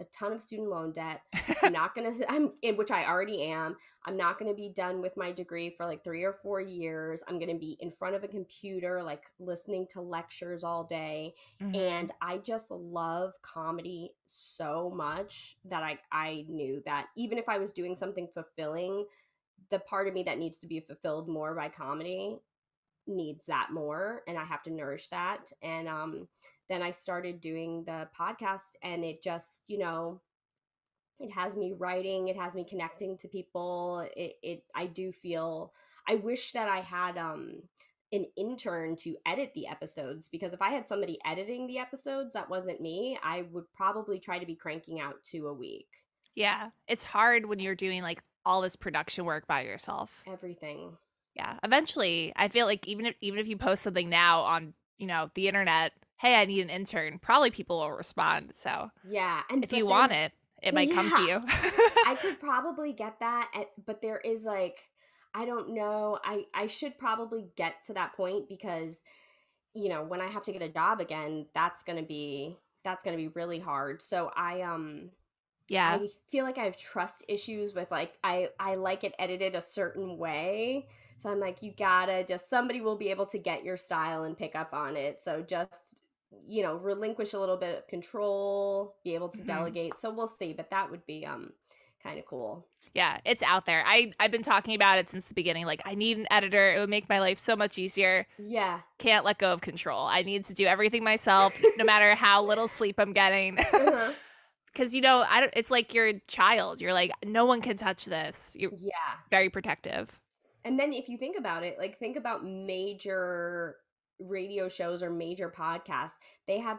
a ton of student loan debt. I'm not going to, I'm in which I already am. I'm not going to be done with my degree for like three or four years. I'm going to be in front of a computer, like listening to lectures all day. Mm-hmm. And I just love comedy so much that I, I knew that even if I was doing something fulfilling, the part of me that needs to be fulfilled more by comedy needs that more. And I have to nourish that. And, um, then I started doing the podcast, and it just, you know, it has me writing, it has me connecting to people. It, it I do feel, I wish that I had um, an intern to edit the episodes, because if I had somebody editing the episodes that wasn't me, I would probably try to be cranking out two a week. Yeah. It's hard when you're doing like all this production work by yourself. Everything. Yeah. Eventually, I feel like even if even if you post something now on, you know, the internet, hey, I need an intern, probably people will respond. So yeah. And if you then, want it, it might yeah, come to you. I could probably get that. At, but there is like, I don't know. I, I should probably get to that point because, you know, when I have to get a job again, that's going to be, that's going to be really hard. So I, um, yeah, I feel like I have trust issues with like, I, I like it edited a certain way. So I'm like, you gotta just, somebody will be able to get your style and pick up on it. So just, you know, relinquish a little bit of control, be able to mm-hmm. delegate. So we'll see, but that would be, um, kind of cool. Yeah, it's out there. I, I've been talking about it since the beginning. Like, I need an editor. It would make my life so much easier. Yeah. Can't let go of control. I need to do everything myself, no matter how little sleep I'm getting. Because, uh-huh. you know, I don't, it's like your child. You're like, no one can touch this. You're yeah. very protective. And then if you think about it, like, think about major radio shows or major podcasts. They have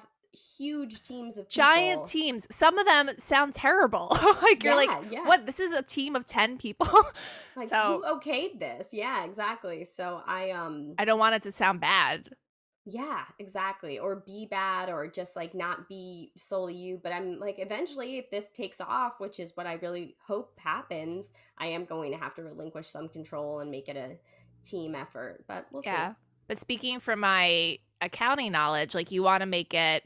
huge teams of people. Giant teams. Some of them sound terrible. Like you're yeah, like, yeah. what? This is a team of ten people. Like so, who okayed this? Yeah, exactly. So I um I don't want it to sound bad. Yeah, exactly. Or be bad or just like not be solely you. But I'm like, eventually if this takes off, which is what I really hope happens, I am going to have to relinquish some control and make it a team effort. But we'll yeah. see. But speaking from my accounting knowledge, like you want to make it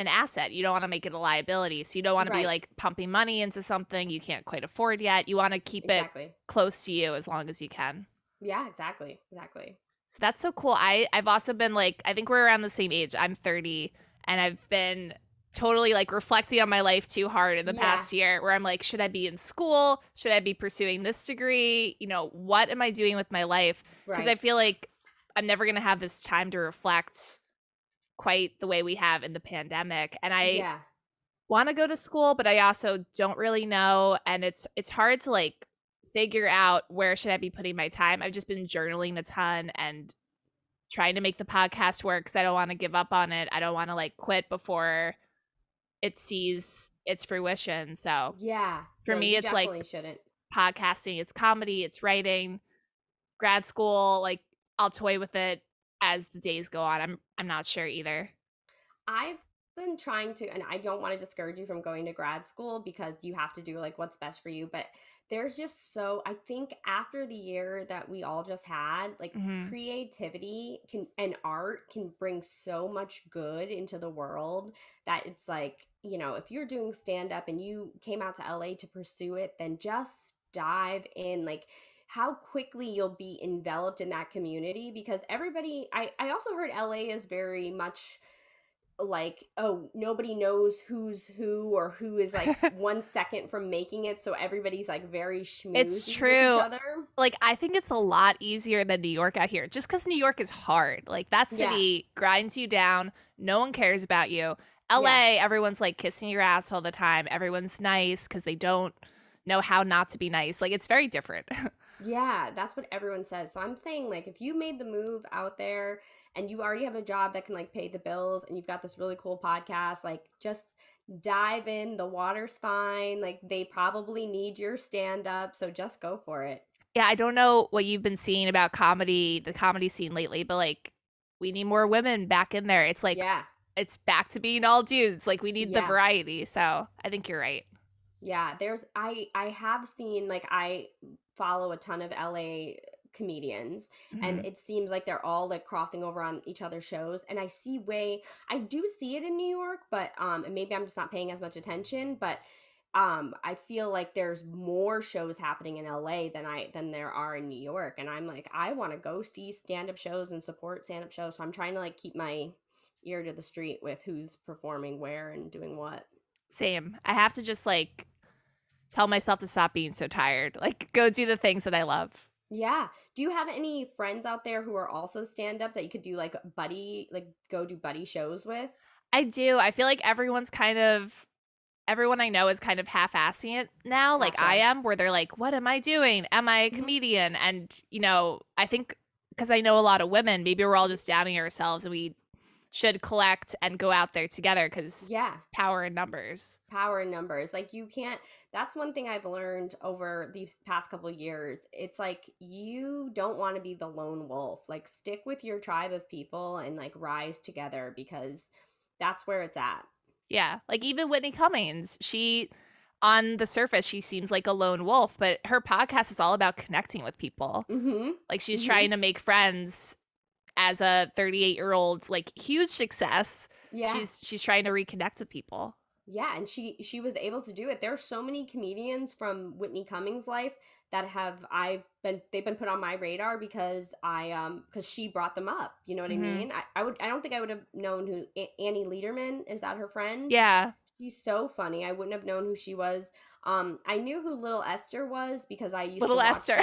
an asset. You don't want to make it a liability. So you don't want right. to be like pumping money into something you can't quite afford yet. You want to keep exactly. it close to you as long as you can. Yeah, exactly. Exactly. So that's so cool. I, I've also been like, I think we're around the same age. I'm thirty and I've been totally like reflecting on my life too hard in the yeah. past year where I'm like, should I be in school? Should I be pursuing this degree? You know, what am I doing with my life? Because right. I feel like I'm never going to have this time to reflect quite the way we have in the pandemic. And I yeah. want to go to school, but I also don't really know. And it's it's hard to like figure out where should I be putting my time. I've just been journaling a ton and trying to make the podcast work because I don't want to give up on it. I don't want to like quit before it sees its fruition. So yeah, for no, me, it's like shouldn't. podcasting, it's comedy, it's writing, grad school, like I'll toy with it as the days go on. I'm I'm not sure either. I've been trying to, and I don't want to discourage you from going to grad school because you have to do like what's best for you. But there's just so, I think after the year that we all just had, like mm-hmm. creativity can and art can bring so much good into the world that it's like, you know, if you're doing stand-up and you came out to L A to pursue it, then just dive in. Like, how quickly you'll be enveloped in that community because everybody, I, I also heard L A is very much like, oh, nobody knows who's who or who is like one second from making it. So everybody's like very schmoozy it's true. with each other. Like, I think it's a lot easier than New York out here just because New York is hard. Like that city yeah. grinds you down. No one cares about you. L A, yeah. everyone's like kissing your ass all the time. Everyone's nice because they don't know how not to be nice. Like it's very different. Yeah, that's what everyone says. So I'm saying, like, if you made the move out there and you already have a job that can, like, pay the bills and you've got this really cool podcast, like, just dive in. The water's fine. Like, they probably need your stand-up, so just go for it. Yeah, I don't know what you've been seeing about comedy, the comedy scene lately, but, like, we need more women back in there. It's like, yeah. it's back to being all dudes. Like, we need yeah. the variety. So I think you're right. Yeah, there's – I I have seen, like, I – follow a ton of L A comedians mm-hmm. and it seems like they're all like crossing over on each other's shows and I see way I do see it in New York but um and maybe I'm just not paying as much attention but um I feel like there's more shows happening in L A than I than there are in New York and I'm like I want to go see stand-up shows and support stand-up shows so I'm trying to like keep my ear to the street with who's performing where and doing what. Same. I have to just like tell myself to stop being so tired. Like, go do the things that I love. Yeah. Do you have any friends out there who are also stand-ups that you could do, like, buddy, like, go do buddy shows with? I do. I feel like everyone's kind of, everyone I know is kind of half-assing it now, gotcha. Like I am, where they're like, what am I doing? Am I a comedian? Mm-hmm. And, you know, I think, because I know a lot of women, maybe we're all just doubting ourselves and we should collect and go out there together, because yeah, power in numbers. Power in numbers. Like, you can't, that's one thing I've learned over these past couple of years. It's like, you don't want to be the lone wolf. Like, stick with your tribe of people and like rise together, because that's where it's at. Yeah. Like, even Whitney Cummings, she, on the surface, she seems like a lone wolf, but her podcast is all about connecting with people. Mm-hmm. Like, she's mm-hmm. trying to make friends as a thirty-eight year old, like, huge success. Yeah. She's, she's trying to reconnect with people. Yeah. And she, she was able to do it. There are so many comedians from Whitney Cummings' life that have, I've been, they've been put on my radar because I, um, cause she brought them up. You know what mm-hmm. I mean? I, I would, I don't think I would have known who a- Annie Liederman, is that her friend? Yeah. She's so funny. I wouldn't have known who she was. Um, I knew who Little Esther was because I used Little to watch Esther.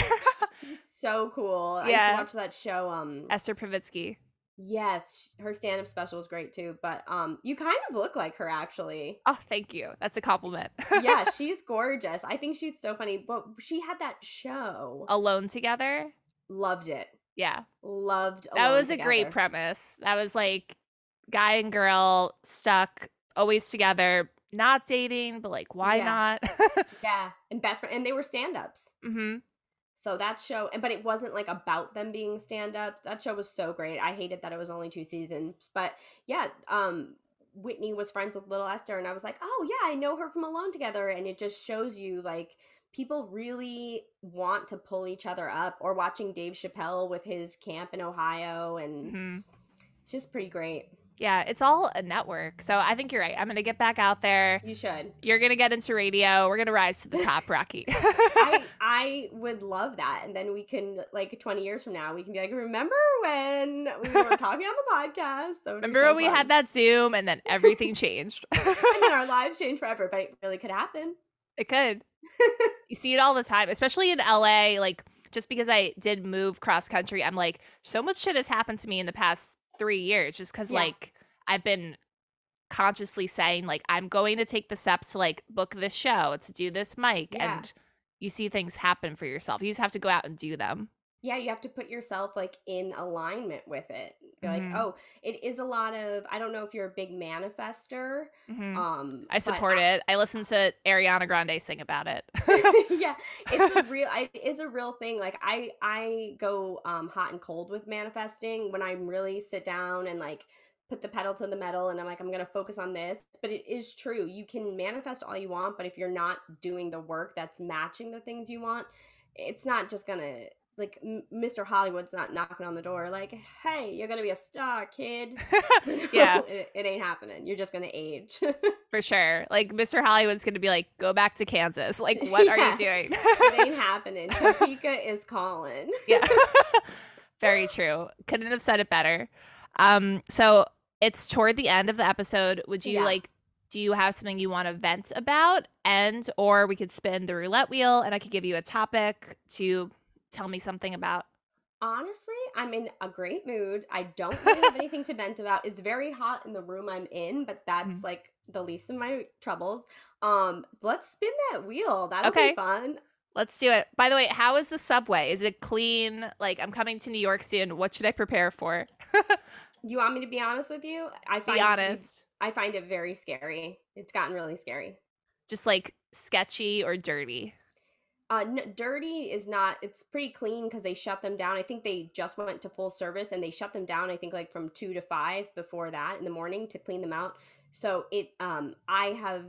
So cool. Yeah. I used to watch that show. Um, Esther Povitsky. Yes. Her stand-up special is great too. But um, you kind of look like her, actually. Oh, thank you. That's a compliment. Yeah, she's gorgeous. I think she's so funny. But she had that show, Alone Together. Loved it. Yeah. Loved Alone That was together. A great premise. That was like guy and girl stuck always together, not dating, but like, why yeah. not? Yeah. And best friend. And they were stand-ups. Mm-hmm. So that show, but it wasn't like about them being stand-ups. That show was so great. I hated that it was only two seasons. But yeah, um, Whitney was friends with Little Esther, and I was like, oh yeah, I know her from Alone Together. And it just shows you, like, people really want to pull each other up. Or watching Dave Chappelle with his camp in Ohio, and mm-hmm. it's just pretty great. Yeah, it's all a network. So I think you're right. I'm going to get back out there. You should. You're going to get into radio. We're going to rise to the top, Rocky. I I would love that. And then we can, like, twenty years from now, we can be like, remember when we were talking on the podcast? That remember so when fun. We had that Zoom and then everything changed. And then our lives changed forever. But it really could happen. It could. You see it all the time, especially in L A. Like, just because I did move cross country, I'm like, so much shit has happened to me in the past three years, just because yeah. like I've been consciously saying, like, I'm going to take the steps to, like, book this show, to do this mic, yeah. and you see things happen for yourself. You just have to go out and do them. Yeah, you have to put yourself, like, in alignment with it. You're mm-hmm. like, oh, it is a lot of, I don't know if you're a big manifester. Mm-hmm. Um, I support I, it. I listen to Ariana Grande sing about it. Yeah, it's a real, it is a real thing. Like, I, I go um, hot and cold with manifesting when I really sit down and, like, put the pedal to the metal, and I'm like, I'm going to focus on this. But it is true. You can manifest all you want, but if you're not doing the work that's matching the things you want, it's not just going to, like, Mister Hollywood's not knocking on the door like, hey, you're going to be a star, kid. Yeah. It, it ain't happening. You're just going to age. For sure. Like, Mister Hollywood's going to be like, go back to Kansas. Like, what yeah. are you doing? It ain't happening. Topeka is calling. Yeah. Very true. Couldn't have said it better. Um, so it's toward the end of the episode. Would you yeah. like, do you have something you want to vent about? And, or we could spin the roulette wheel and I could give you a topic to tell me something about. Honestly, I'm in a great mood. I don't really have anything to vent about. It's very hot in the room I'm in, but that's mm-hmm. like the least of my troubles. Um, let's spin that wheel. That'll okay. be fun. Let's do it. By the way, how is the subway? Is it clean? Like, I'm coming to New York soon. What should I prepare for? Do you want me to be honest with you? I find be honest. It, I find it very scary. It's gotten really scary. Just like sketchy or dirty? Uh, n- dirty is not, it's pretty clean because they shut them down. I think they just went to full service and they shut them down, I think, like from two to five before that in the morning to clean them out. So it, um, I have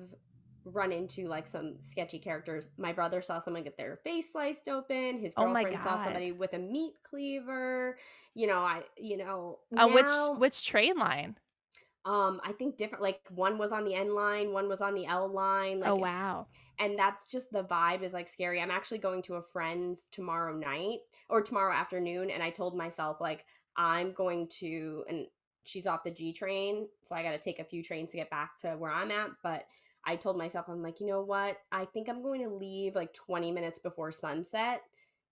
run into like some sketchy characters. My brother saw someone get their face sliced open. His girlfriend oh saw somebody with a meat cleaver. You know, I, you know, uh, now, which, which train line? Um, I think different, like one was on the N line, one was on the L line. Like, oh, wow. And that's just, the vibe is like scary. I'm actually going to a friend's tomorrow night or tomorrow afternoon. And I told myself, like, I'm going to, and she's off the G train. So I got to take a few trains to get back to where I'm at. But I told myself, I'm like, you know what? I think I'm going to leave like twenty minutes before sunset,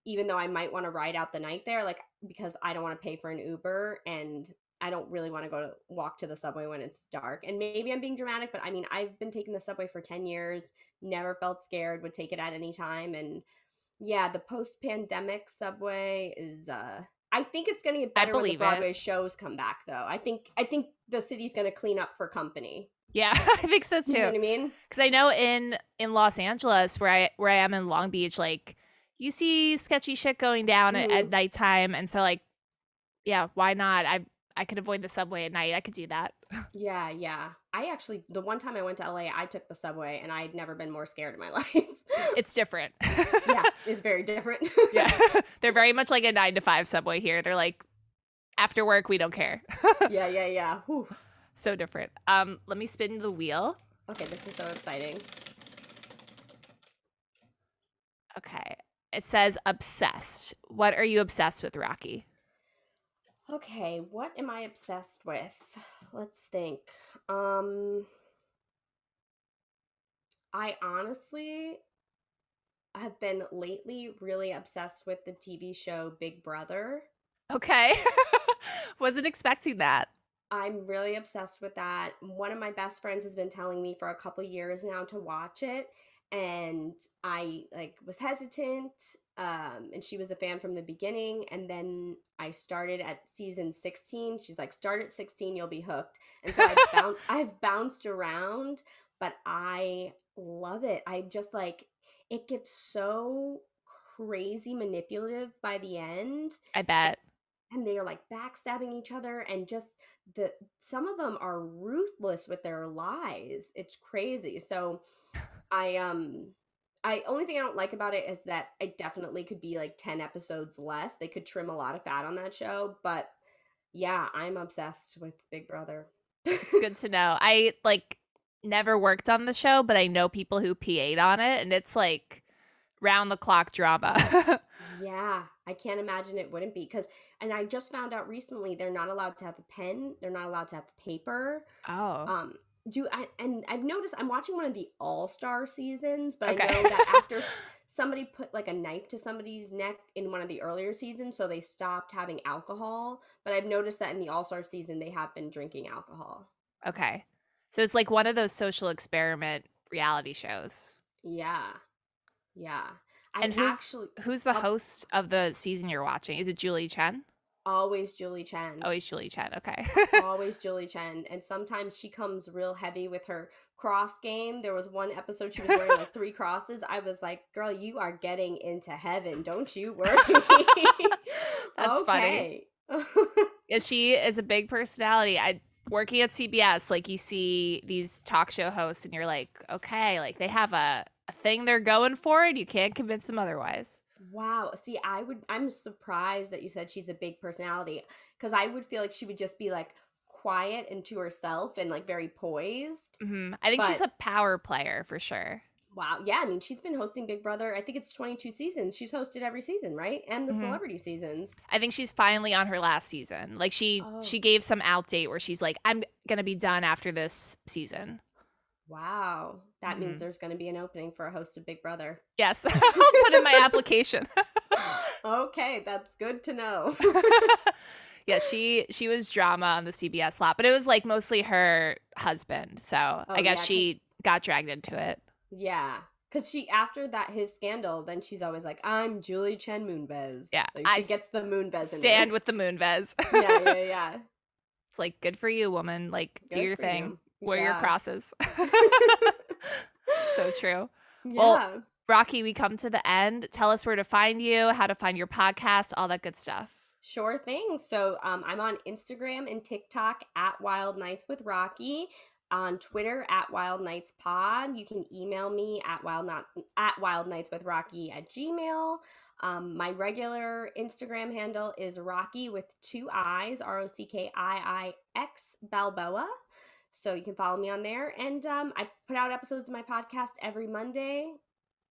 even though I might want to ride out the night there, like, because I don't want to pay for an Uber and I don't really want to go to walk to the subway when it's dark. And maybe I'm being dramatic, but I mean, I've been taking the subway for ten years, never felt scared, would take it at any time. And yeah, the post-pandemic subway is, uh, I think it's going to get better when the Broadway it. shows come back, though. I think I think the city's going to clean up for company. Yeah, I think so too. You know what I mean? Because I know in in Los Angeles, where I where I am in Long Beach, like you see sketchy shit going down mm-hmm. at, at nighttime, and so like, yeah, why not? I I could avoid the subway at night. I could do that. Yeah, yeah. I actually, the one time I went to L A, I took the subway, and I had never been more scared in my life. It's different. Yeah, it's very different. Yeah. They're very much like a nine to five subway here. They're like, after work, we don't care. Yeah, yeah, yeah. Whew. So different. Um, let me spin the wheel. Okay, this is so exciting. Okay. It says obsessed. What are you obsessed with, Rocky? Okay, what am I obsessed with? Let's think. Um, I honestly have been lately really obsessed with the T V show Big Brother. Okay. Wasn't expecting that. I'm really obsessed with that. One of my best friends has been telling me for a couple years now to watch it. And I like was hesitant, um, and she was a fan from the beginning. And then I started at season sixteen. She's like, start at sixteen, you'll be hooked. And so I've, boun- I've bounced around, but I love it. I just like, it gets so crazy manipulative by the end. I bet. And they are like backstabbing each other, and just the some of them are ruthless with their lies. It's crazy. So I um I only thing I don't like about it is that I definitely could be like ten episodes less. They could trim a lot of fat on that show, but yeah, I'm obsessed with Big Brother. It's good to know. I like never worked on the show, but I know people who P A'd on it, and it's like round the clock drama. Yeah, I can't imagine it wouldn't be, because and I just found out recently they're not allowed to have a pen, they're not allowed to have paper. Oh. Um Do I, and I've noticed I'm watching one of the All-Star seasons, but okay. I know that after somebody put like a knife to somebody's neck in one of the earlier seasons, so they stopped having alcohol. But I've noticed that in the All-Star season, they have been drinking alcohol. Okay. So it's like one of those social experiment reality shows. Yeah. Yeah. I and who's, actually, who's the uh, host of the season you're watching? Is it Julie Chen? Always Julie Chen. Always Julie Chen. Okay. Always Julie Chen. And sometimes she comes real heavy with her cross game. There was one episode she was wearing like three crosses. I was like, girl, you are getting into heaven. Don't you worry. That's funny. Yeah, she is a big personality. I working at C B S, like you see these talk show hosts and you're like, okay, like they have a, a thing they're going for and you can't convince them otherwise. Wow. See, I would, I'm surprised that you said she's a big personality, because I would feel like she would just be like quiet and to herself and like very poised. Mm-hmm. I think but, she's a power player for sure. Wow. Yeah. I mean, she's been hosting Big Brother. I think it's twenty-two seasons. She's hosted every season, right? And the mm-hmm. celebrity seasons. I think she's finally on her last season. Like she, oh. she gave some out date where she's like, I'm going to be done after this season. Wow. That mm-hmm. means there's going to be an opening for a host of Big Brother. Yes. I'll put in my application. Okay. That's good to know. Yeah. She, she was drama on the C B S lot, but it was like mostly her husband. So oh, I guess yeah, she got dragged into it. Yeah. Because she, after that, his scandal, then she's always like, I'm Julie Chen Moonves. Yeah. Like, she I gets the Moonves in Stand with the Moonves. Yeah. Yeah. Yeah. It's like, good for you, woman. Like, good do your thing. You. Wear yeah. your crosses. So true. Yeah. Well, Rocky, we come to the end. Tell us where to find you, how to find your podcast, all that good stuff. Sure thing. So um, I'm on Instagram and TikTok at Wild Nights with Rocky, on Twitter at Wild Nights Pod. You can email me at Wild Not at Wild Nights with Rocky at Gmail. Um, my regular Instagram handle is Rocky with two I's, R O C K I I X Balboa. So you can follow me on there. And um, I put out episodes of my podcast every Monday.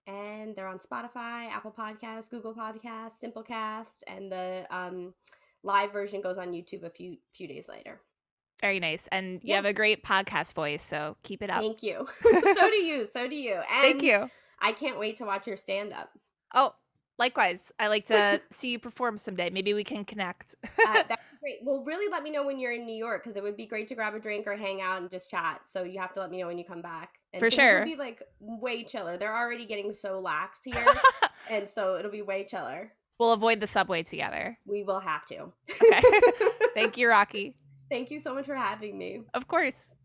And they're on Spotify, Apple Podcasts, Google Podcasts, Simplecast. And the um, live version goes on YouTube a few few days later. Very nice. And yeah. you have a great podcast voice, so keep it up. Thank you. So do you. So do you. And thank you. I can't wait to watch your stand-up. Oh, likewise. I like to see you perform someday. Maybe we can connect. uh, that's great. Well, really let me know when you're in New York, because it would be great to grab a drink or hang out and just chat. So you have to let me know when you come back. And for sure. It'll be like way chiller. They're already getting so lax here. And so it'll be way chiller. We'll avoid the subway together. We will have to. Okay. Thank you, Rocky. Thank you so much for having me. Of course.